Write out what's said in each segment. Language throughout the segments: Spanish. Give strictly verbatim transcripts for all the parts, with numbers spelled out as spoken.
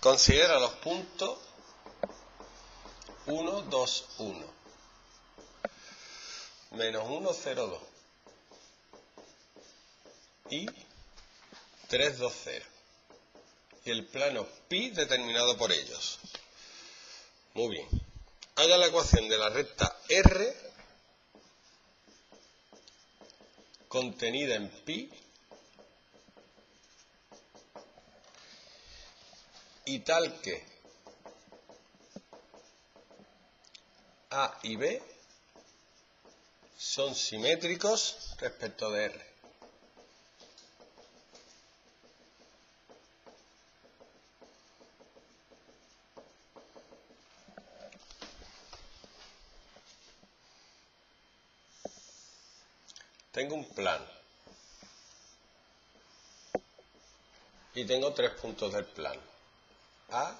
Considera los puntos uno, dos, uno. Menos uno, cero, dos. Y tres, dos, cero. Y el plano pi determinado por ellos. Muy bien. Haga la ecuación de la recta R contenida en pi y tal que A y B son simétricos respecto de R. Tengo un plano y tengo tres puntos del plano, A,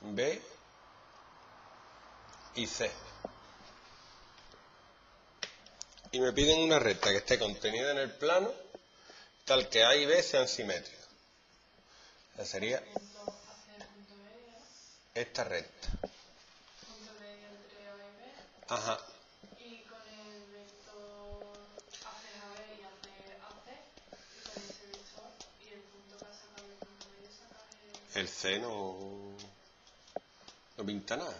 B y C. Y me piden una recta que esté contenida en el plano tal que A y B sean simétricos. Esa sería esta recta. Ajá. El C no, no pinta nada.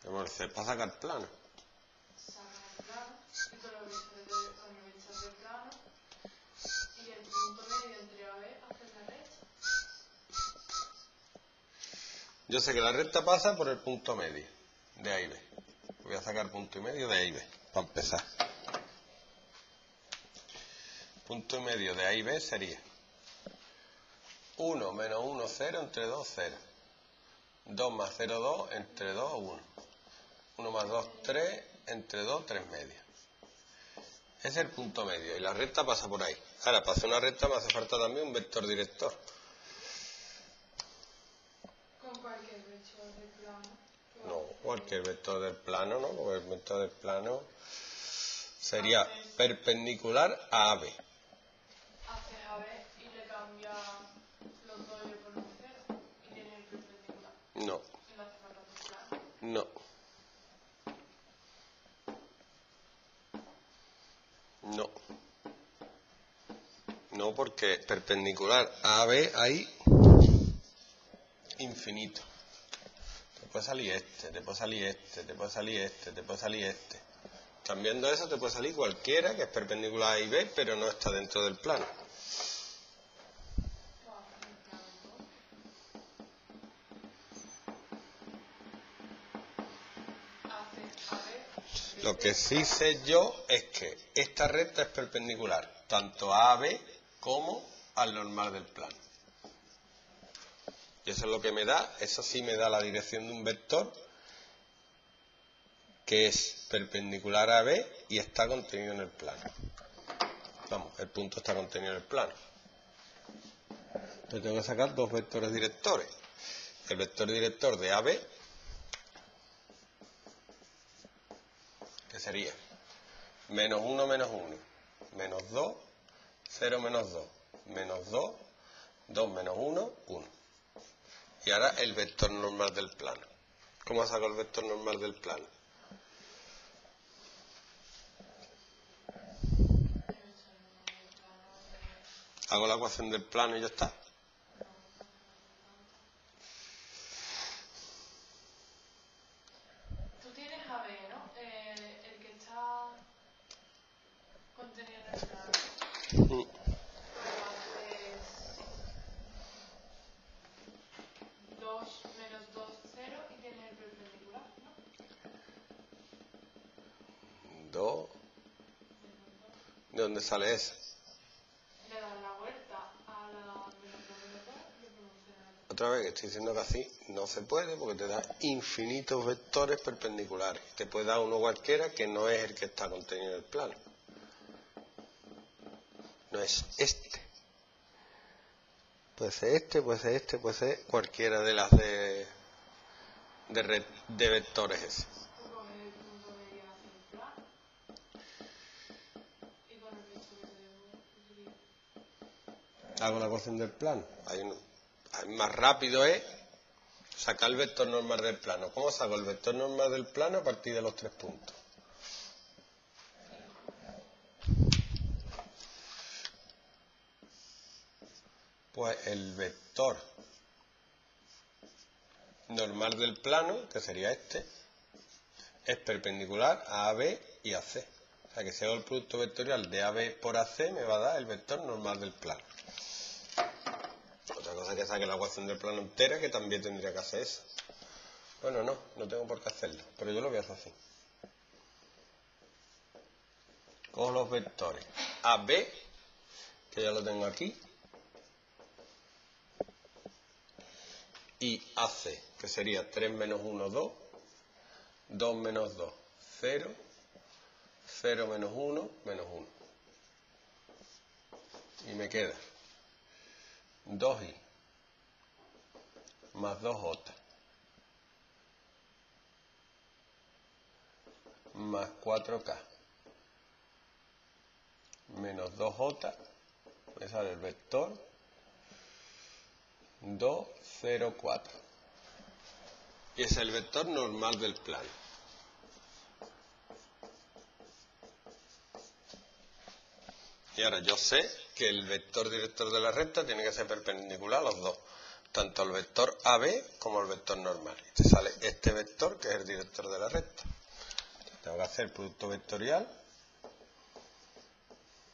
Pero el C es para sacar plano. Y el punto medio entre A y B hace la recta. Yo sé que la recta pasa por el punto medio de A y B. Voy a sacar punto y medio de A y B para empezar. Punto y medio de A y B sería uno menos uno, cero, entre dos, cero. dos más cero, dos, entre dos, uno. uno más dos, tres, entre dos, tres medio. Ese es el punto medio y la recta pasa por ahí. Ahora, para hacer una recta me hace falta también un vector director. ¿Con cualquier vector del plano? No, cualquier vector del plano, ¿no? Porque el vector del plano sería perpendicular a A B. Haces A B y le cambia. No. No. No. No, porque perpendicular a A B hay infinito. Te puede salir este, te puede salir este, te puede salir este, te puede salir este. Cambiando eso te puede salir cualquiera que es perpendicular a A y B, pero no está dentro del plano. Lo que sí sé yo es que esta recta es perpendicular tanto a A B como al normal del plano. Y eso es lo que me da, eso sí me da la dirección de un vector que es perpendicular a A B y está contenido en el plano. Vamos, el punto está contenido en el plano. Entonces tengo que sacar dos vectores directores. El vector director de A B, que sería menos uno, menos uno, menos dos, cero, menos dos, menos dos, dos, menos uno, uno. Y ahora el vector normal del plano. ¿Cómo saco el vector normal del plano? Hago la ecuación del plano y ya está. ¿De dónde sale ese? Le das la vuelta a la... Otra vez, que estoy diciendo que así no se puede porque te da infinitos vectores perpendiculares. Te puede dar uno cualquiera que no es el que está contenido en el plano. No es este. Puede ser este, puede ser este, puede ser cualquiera de las de, de, re, de vectores ese. Hago la ecuación del plano. Hay un, más rápido es sacar el vector normal del plano. ¿Cómo saco el vector normal del plano? A partir de los tres puntos. Pues el vector normal del plano, que sería este, es perpendicular a A B y a C. O sea que si hago el producto vectorial de A B por A C me va a dar el vector normal del plano. Otra cosa es que saque la ecuación del plano entera, que también tendría que hacer eso. Bueno, no, no tengo por qué hacerlo, pero yo lo voy a hacer así. Cojo los vectores A B, que ya lo tengo aquí, y A C, que sería tres menos uno, dos, dos menos dos, cero, cero menos uno, menos uno. Y me queda dos i más dos j más cuatro k menos dos j, me sale el vector dos, cero, cuatro. Y es el vector normal del plano. Y ahora yo sé que el vector director de la recta tiene que ser perpendicular a los dos, tanto el vector A B como el vector normal. Y te sale este vector, que es el director de la recta. Tengo que hacer el producto vectorial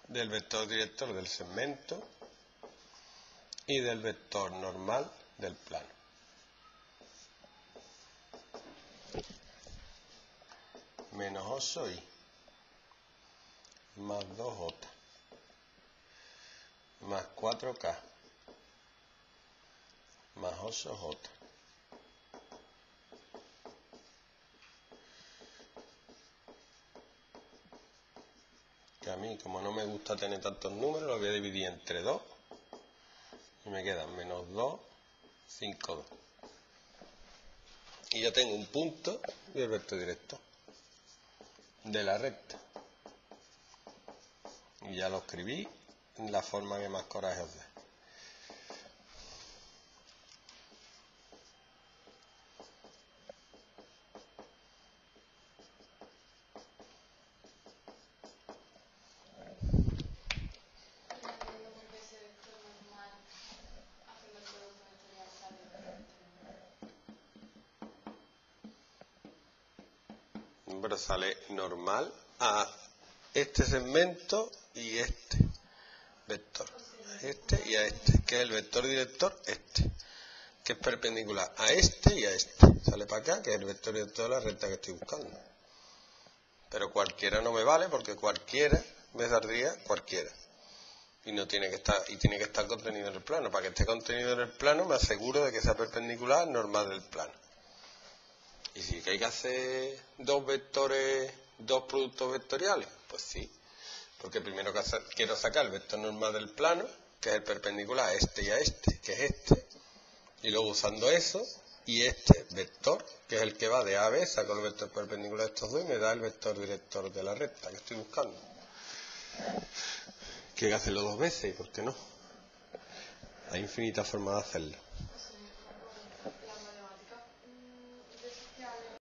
del vector director del segmento y del vector normal del plano. Menos ocho i más dos j más cuatro k más ocho j que a mí, como no me gusta tener tantos números, lo voy a dividir entre dos. Y me quedan menos dos, cinco, dos. Y yo tengo un punto y el vector directo de la recta. Y ya lo escribí en la forma que más coraje os dé. Pero sale normal a este segmento y este vector, este y a este, que es el vector director este, que es perpendicular a este y a este. Sale para acá, que es el vector director de la recta que estoy buscando. Pero cualquiera no me vale, porque cualquiera me daría cualquiera. Y no tiene que estar, y tiene que estar contenido en el plano. Para que esté contenido en el plano me aseguro de que sea perpendicular al normal del plano. ¿Y si hay que hacer dos vectores, dos productos vectoriales? Pues sí, porque primero quiero sacar el vector normal del plano, que es el perpendicular a este y a este, que es este, y luego usando eso y este vector, que es el que va de A a B, saco el vector perpendicular de estos dos y me da el vector director de la recta que estoy buscando. Que hay que hacerlo dos veces, ¿y por qué no? Hay infinitas formas de hacerlo.